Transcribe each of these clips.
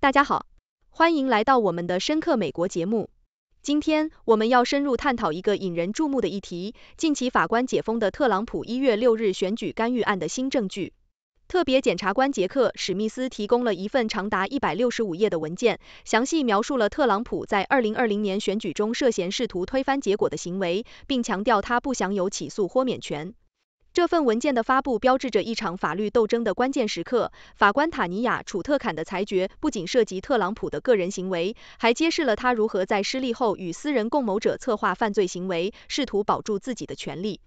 大家好，欢迎来到我们的深刻美国节目。今天我们要深入探讨一个引人注目的议题，近期法官解封的特朗普1月6日选举干预案的新证据。特别检察官杰克·史密斯提供了一份长达165页的文件，详细描述了特朗普在2020年选举中涉嫌试图推翻结果的行为，并强调他不享有起诉豁免权。这份文件的发布标志着一场法律斗争的关键时刻。法官塔尼亚·楚特坎的裁决不仅涉及特朗普的个人行为，还揭示了他如何在失利后与私人共谋者策划犯罪行为，试图保住自己的权利。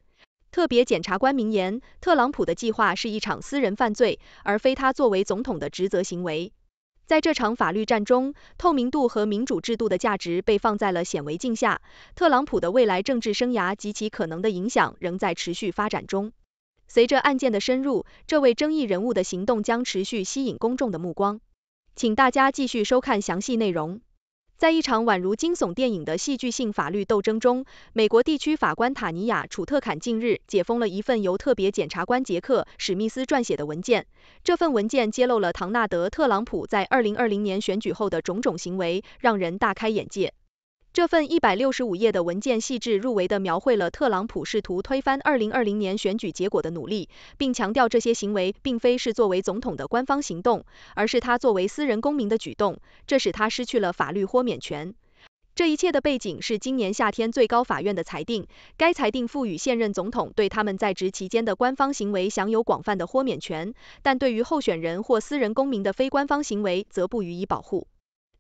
特别检察官明言，特朗普的计划是一场私人犯罪，而非他作为总统的职责行为。在这场法律战中，透明度和民主制度的价值被放在了显微镜下。特朗普的未来政治生涯及其可能的影响仍在持续发展中。随着案件的深入，这位争议人物的行动将持续吸引公众的目光。请大家继续收看详细内容。在一场宛如惊悚电影的戏剧性法律斗争中，美国地区法官塔尼亚·楚特坎近日解封了一份由特别检察官杰克·史密斯撰写的文件。这份文件揭露了唐纳德·特朗普在2020年选举后的种种行为，让人大开眼界。这份165页的文件细致入微地描绘了特朗普试图推翻2020年选举结果的努力，并强调这些行为并非是作为总统的官方行动，而是他作为私人公民的举动，这使他失去了法律豁免权。这一切的背景是今年夏天最高法院的裁定，该裁定赋予现任总统对他们在职期间的官方行为享有广泛的豁免权，但对于候选人或私人公民的非官方行为则不予以保护。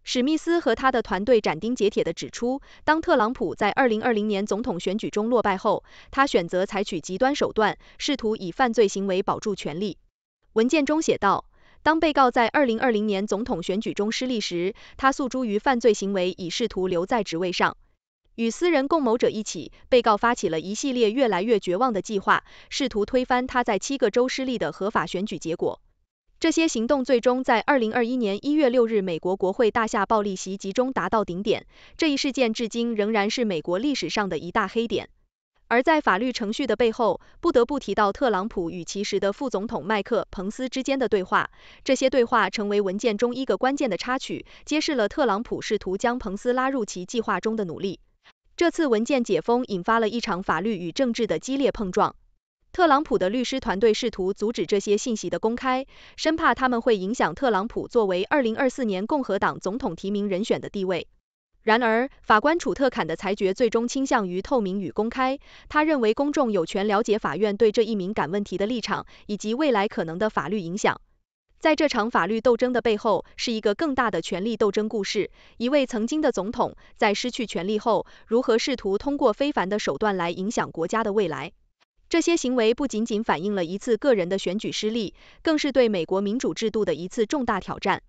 史密斯和他的团队斩钉截铁地指出，当特朗普在2020年总统选举中落败后，他选择采取极端手段，试图以犯罪行为保住权利。文件中写道，当被告在2020年总统选举中失利时，他诉诸于犯罪行为以试图留在职位上。与私人共谋者一起，被告发起了一系列越来越绝望的计划，试图推翻他在7个州失利的合法选举结果。这些行动最终在2021年1月6日美国国会大厦暴力袭击中达到顶点，这一事件至今仍然是美国历史上的一大黑点。而在法律程序的背后，不得不提到特朗普与其时的副总统麦克·彭斯之间的对话，这些对话成为文件中一个关键的插曲，揭示了特朗普试图将彭斯拉入其计划中的努力。这次文件解封引发了一场法律与政治的激烈碰撞。特朗普的律师团队试图阻止这些信息的公开，生怕他们会影响特朗普作为2024年共和党总统提名人选的地位。然而，法官楚特坎的裁决最终倾向于透明与公开，他认为公众有权了解法院对这一敏感问题的立场，以及未来可能的法律影响。在这场法律斗争的背后，是一个更大的权力斗争故事，一位曾经的总统在失去权力后，如何试图通过非凡的手段来影响国家的未来。这些行为不仅仅反映了一次个人的选举失利，更是对美国民主制度的一次重大挑战。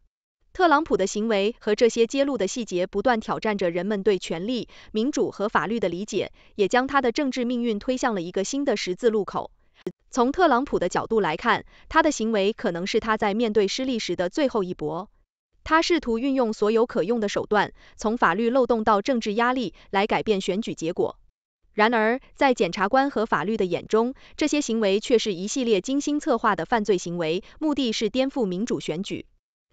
特朗普的行为和这些揭露的细节不断挑战着人们对权力、民主和法律的理解，也将他的政治命运推向了一个新的十字路口。从特朗普的角度来看，他的行为可能是他在面对失利时的最后一搏。他试图运用所有可用的手段，从法律漏洞到政治压力，来改变选举结果。然而，在检察官和法律的眼中，这些行为却是一系列精心策划的犯罪行为，目的是颠覆民主选举。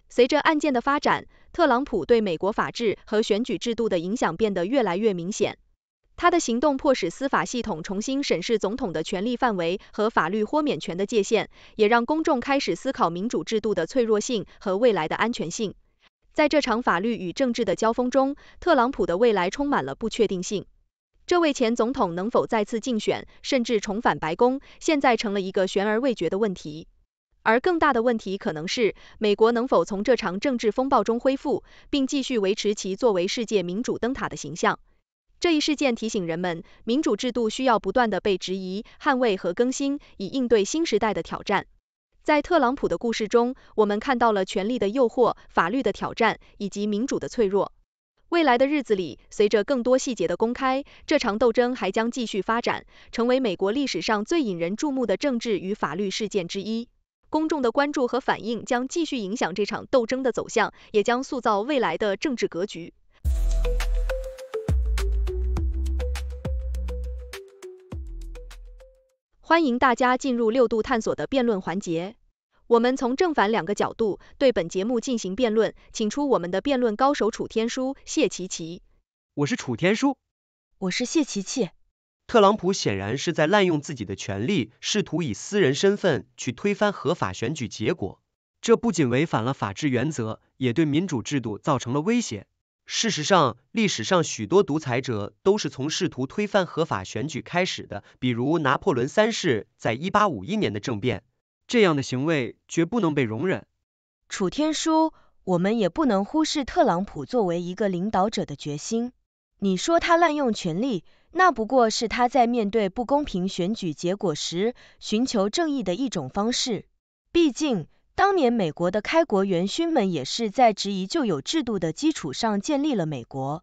随着案件的发展，特朗普对美国法治和选举制度的影响变得越来越明显。他的行动迫使司法系统重新审视总统的权力范围和法律豁免权的界限，也让公众开始思考民主制度的脆弱性和未来的安全性。在这场法律与政治的交锋中，特朗普的未来充满了不确定性。这位前总统能否再次竞选，甚至重返白宫，现在成了一个悬而未决的问题。而更大的问题可能是，美国能否从这场政治风暴中恢复，并继续维持其作为世界民主灯塔的形象。这一事件提醒人们，民主制度需要不断地被质疑、捍卫和更新，以应对新时代的挑战。在特朗普的故事中，我们看到了权力的诱惑、法律的挑战，以及民主的脆弱。未来的日子里，随着更多细节的公开，这场斗争还将继续发展，成为美国历史上最引人注目的政治与法律事件之一。公众的关注和反应将继续影响这场斗争的走向，也将塑造未来的政治格局。欢迎大家进入6度探索的辩论环节。我们从正反两个角度对本节目进行辩论，请出我们的辩论高手楚天舒、谢琪琪。我是楚天舒，我是谢琪琪。特朗普显然是在滥用自己的权利，试图以私人身份去推翻合法选举结果，这不仅违反了法治原则，也对民主制度造成了威胁。事实上，历史上许多独裁者都是从试图推翻合法选举开始的，比如拿破仑三世在1851年的政变。这样的行为绝不能被容忍。楚天舒，我们也不能忽视特朗普作为一个领导者的决心。你说他滥用权力，那不过是他在面对不公平选举结果时寻求正义的一种方式。毕竟，当年美国的开国元勋们也是在质疑旧有制度的基础上建立了美国。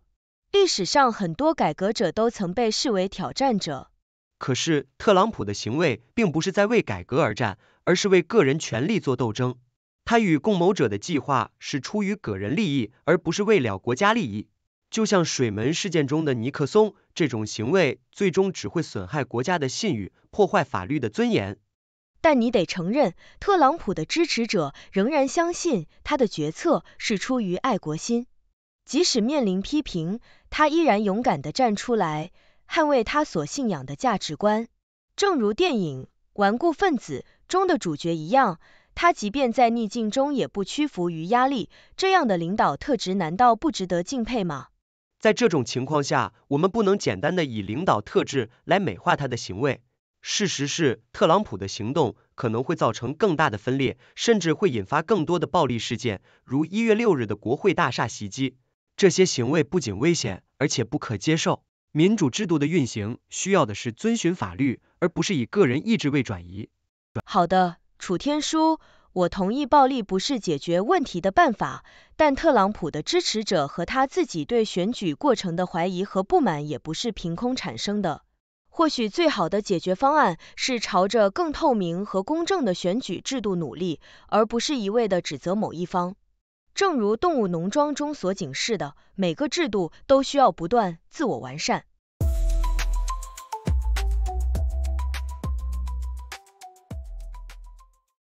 历史上很多改革者都曾被视为挑战者。可是，特朗普的行为并不是在为改革而战，而是为个人权利做斗争，他与共谋者的计划是出于个人利益，而不是为了国家利益。就像水门事件中的尼克松，这种行为最终只会损害国家的信誉，破坏法律的尊严。但你得承认，特朗普的支持者仍然相信他的决策是出于爱国心，即使面临批评，他依然勇敢地站出来，捍卫他所信仰的价值观。正如电影《顽固分子》中的主角一样，他即便在逆境中也不屈服于压力，这样的领导特质难道不值得敬佩吗？在这种情况下，我们不能简单的以领导特质来美化他的行为。事实是，特朗普的行动可能会造成更大的分裂，甚至会引发更多的暴力事件，如1月6日的国会大厦袭击。这些行为不仅危险，而且不可接受。民主制度的运行需要的是遵循法律，而不是以个人意志为转移。好的，楚天舒，我同意暴力不是解决问题的办法，但特朗普的支持者和他自己对选举过程的怀疑和不满也不是凭空产生的。或许最好的解决方案是朝着更透明和公正的选举制度努力，而不是一味的指责某一方。正如《动物农庄》中所警示的，每个制度都需要不断自我完善。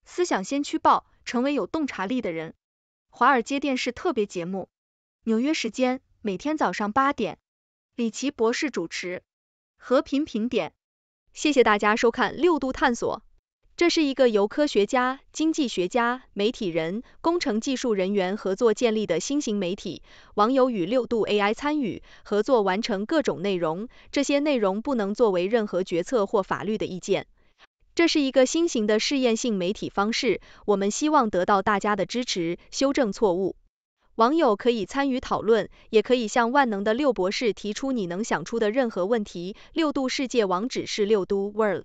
思想先驱报，成为有洞察力的人。华尔街电视特别节目，纽约时间每天早上8点，李奇博士主持，和平评点。谢谢大家收看六度探索，这是一个由科学家、经济学家、媒体人、工程技术人员合作建立的新型媒体，网友与六度 AI 参与合作完成各种内容，这些内容不能作为任何决策或法律的意见。这是一个新型的试验性媒体方式，我们希望得到大家的支持，修正错误。网友可以参与讨论，也可以向万能的六博士提出你能想出的任何问题。六度世界网址是6度 world，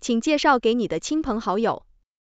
请介绍给你的亲朋好友。